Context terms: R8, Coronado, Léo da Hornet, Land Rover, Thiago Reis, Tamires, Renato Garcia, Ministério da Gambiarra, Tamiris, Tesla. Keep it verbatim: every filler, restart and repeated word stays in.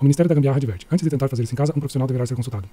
O Ministério da Gambiarra adverte. Antes de tentar fazer isso em casa, um profissional deverá ser consultado.